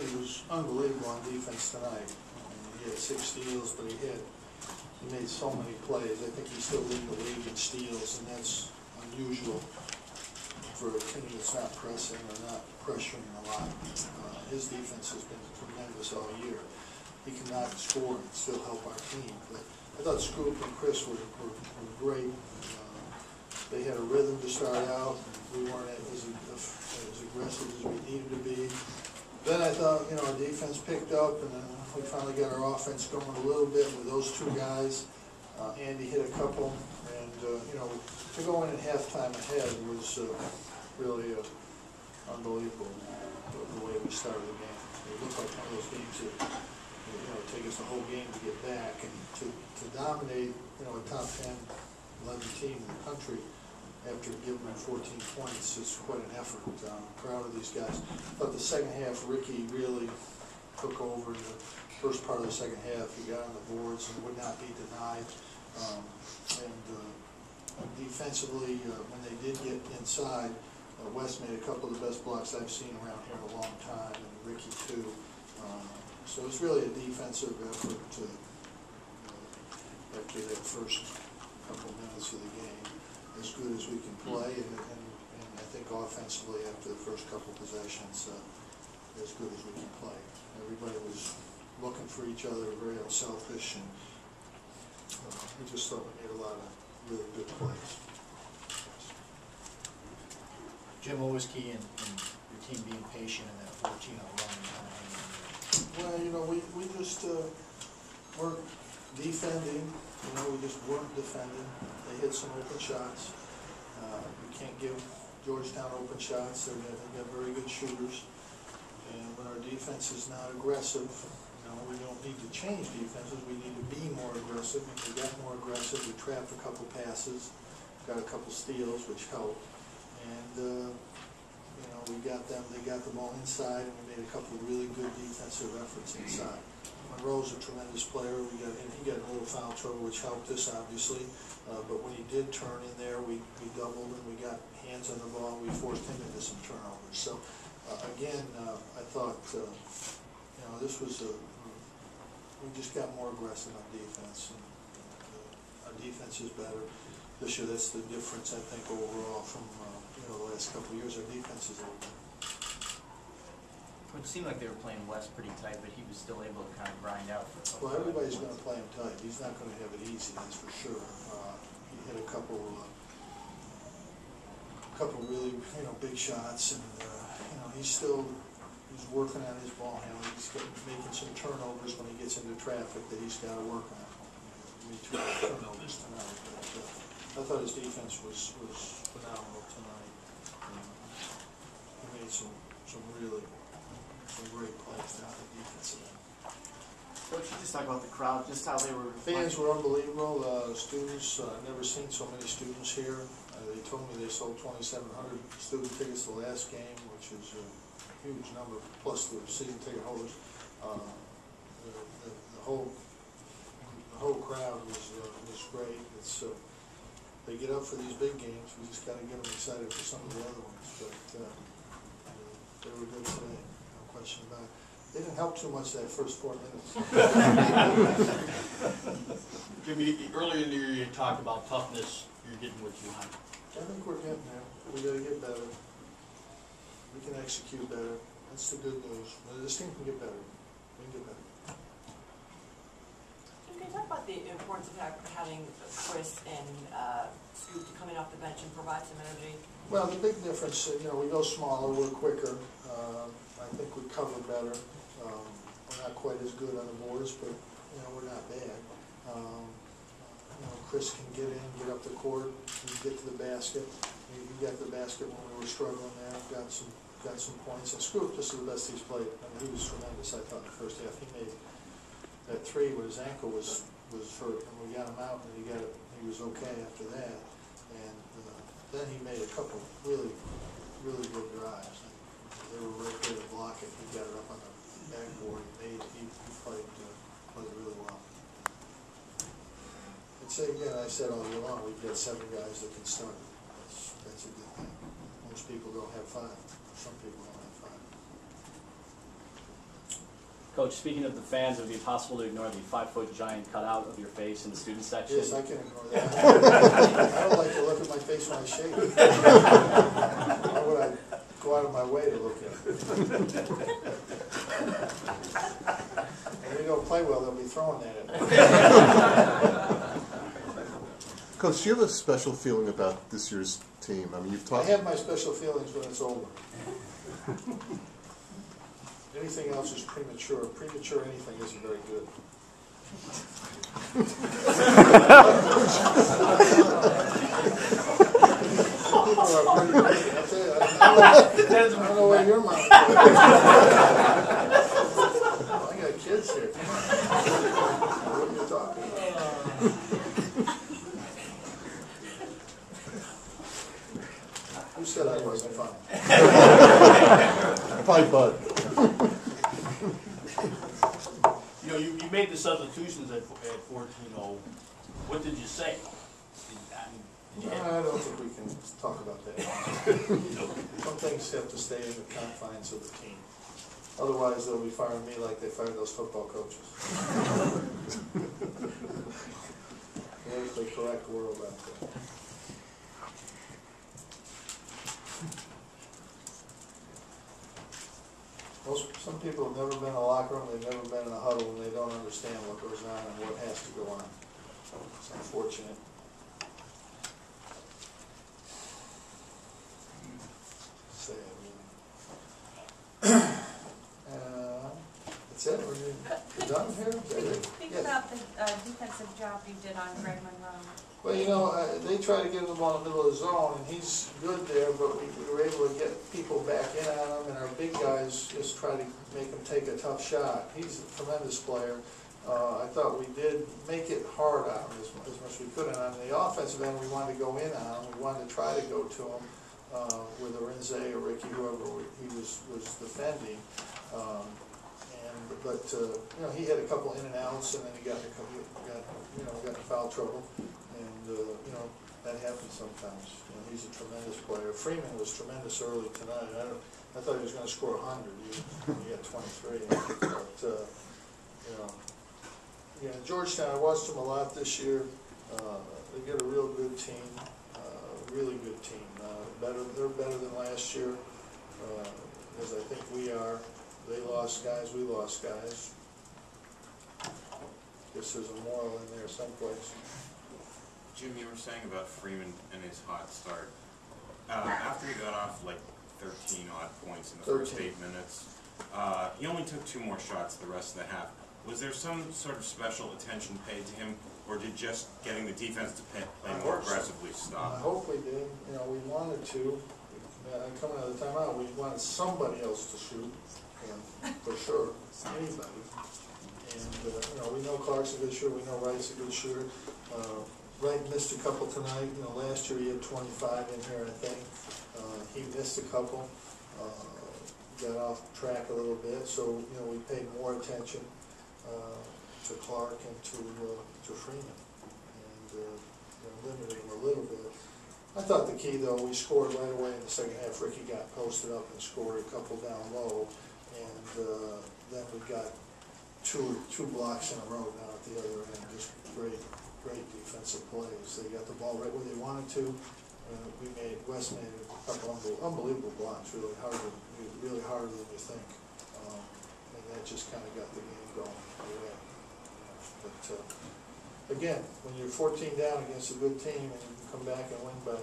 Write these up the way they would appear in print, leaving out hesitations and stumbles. Randy was unbelievable on defense tonight. He had 6 steals, but he made so many plays. I think he's still leading the league in steals, and that's unusual for a team that's not pressing or not pressuring a lot. His defense has been tremendous all year. He cannot score and still help our team. But I thought Scoop and Chris were great. They had a rhythm to start out. We weren't as aggressive as we needed to be. Then I thought, our defense picked up, and then we finally got our offense going a little bit with those 2 guys. Andy hit a couple, and to go in at halftime ahead was really unbelievable. The way we started the game, it looked like one of those games that take us the whole game to get back, and to dominate a top 10, 11 team in the country. After giving them 14 points, it's quite an effort. I'm proud of these guys. But the second half, Ricky really took over. The first part of the second half, he got on the boards and would not be denied. Defensively, when they did get inside, West made a couple of the best blocks I've seen around here in a long time, and Ricky too. So it's really a defensive effort after that first couple minutes of the game. As good as we can play, and I think offensively after the first couple possessions, as good as we can play. Everybody was looking for each other, very unselfish, and we just thought we made a lot of really good plays. Jim, what was key in your team being patient in that 14-0 run? Well, we just weren't defending. We just weren't defending. They hit some open shots. We can't give Georgetown open shots. They've got very good shooters. And when our defense is not aggressive, we don't need to change defenses. We need to be more aggressive. And we got more aggressive. We trapped a couple passes, got a couple steals, which helped. And we got them. They got the ball inside, and we made a couple of really good defensive efforts inside. Monroe's a tremendous player. He got in a little foul trouble, which helped us, obviously. But when he did turn in there, we doubled and we got hands on the ball. We forced him into some turnovers. So, again, I thought, this was we just got more aggressive on defense. And our defense is better this year. That's the difference, I think, overall from the last couple of years. Our defense is a little better. It seemed like they were playing West pretty tight, but he was still able to kind of grind out for a couple. Well, everybody's going to play him tight. He's not going to have it easy, that's for sure. He hit a couple really big shots, and he's working on his ball handling. He's making some turnovers when he gets into traffic that he's got to work on. We took turnovers tonight, but I thought his defense was phenomenal tonight. He made some really great plays down the defensive end. Coach, you just talk about the crowd, just how they were. Fans were unbelievable. Students, I've never seen so many students here. They told me they sold 2,700 student tickets the last game, which is a huge number, plus the season ticket holders. The whole crowd was great. They get up for these big games. We just got to get them excited for some of the other ones, but they were good today. Question about it. They didn't help too much that first 4 minutes. Jimmy, earlier in the year you talked about toughness. You're getting what you want. I think we're getting there. We got to get better. We can execute better. That's the good news. This team can get better. We can get better. Can you talk about the importance of having Chris and Scoop coming off the bench and provide some energy? Well, the big difference, we go smaller, we're quicker. I think we cover better. We're not quite as good on the boards, but we're not bad. Chris can get in, get up the court, get to the basket. He got to the basket when we were struggling there. Got some points. And Scoop, this is the best he's played. He was tremendous. I thought in the first half he made that 3 where his ankle was hurt, and we got him out, and he was okay after that. And then he made a couple really, really good drives. They were right there to block it. He got it up on the backboard. He played really well. I'd say again, I said all year long, we've got 7 guys that can start. That's a good thing. Most people don't have 5. Some people don't have 5. Coach, speaking of the fans, it would be impossible to ignore the 5-foot giant cutout of your face in the student section. Yes, I can ignore that. I don't like to look at my face when I shave. Why would I go out of my way to look at it? If they don't play well, they'll be throwing that at me. Coach, do you have a special feeling about this year's team? I mean, you've talked. I have my special feelings when it's over. Anything else is premature. Premature anything isn't very good. I don't know where your mom is. I got kids here. What are you talking about? Who said I wasn't funny? Probably Bud. You know, you made the substitutions at 14-0. What did you say? I don't think we can talk about that. Some things have to stay in the confines of the team. Otherwise, they'll be firing me like they fired those football coaches. There's the correct world out there. Some people have never been in a locker room, they've never been in a huddle, and they don't understand what goes on and what has to go on. It's unfortunate. Sad, really. That's it? We're done here? Think about the defensive job you did on Greg Monroe. Well, you know, they try to get him on the middle of the zone, and he's good there, but we were able to get people back in on him, and our big guys just try to make him take a tough shot. He's a tremendous player. I thought we did make it hard on him as much as we could, and on the offensive end, we wanted to go in on him. We wanted to try to go to him with Lorenzo or Ricky, whoever he was defending. But you know, he had a couple in and outs, and then he got in foul trouble, and you know, that happens sometimes. You know, he's a tremendous player. Freeman was tremendous early tonight. I thought he was going to score 100. He had 23. But you know, yeah, Georgetown. I watched them a lot this year. They get a real good team, really good team. They're better than last year, as I think we are. They lost guys, we lost guys. Guess there's a moral in there someplace. Jim, you were saying about Freeman and his hot start. After he got off like 13-odd points in the first 8 minutes, he only took 2 more shots the rest of the half. Was there some sort of special attention paid to him, or did just getting the defense to play more aggressively stop? I hope we did. You know, we wanted to. Coming out of the timeout, we wanted somebody else to shoot. For sure, anybody. And you know, we know Clark's a good shooter. We know Wright's a good shooter. Wright missed a couple tonight. You know, last year he had 25 in here, I think. He missed a couple. Got off track a little bit. So you know, we paid more attention to Clark and to Freeman, and you know, limited him a little bit. I thought the key though, we scored right away in the second half. Ricky got posted up and scored a couple down low. And then we've got two blocks in a row now at the other end. Just great defensive plays. They got the ball right where they wanted to. West made a couple unbelievable blocks, really harder than you think. And that just kind of got the game going. But again, when you're 14 down against a good team and you can come back and win by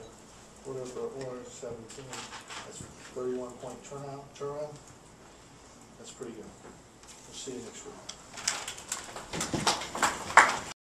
whatever it was, 17, that's a 31-point turnaround. That's pretty good. We'll see you next week.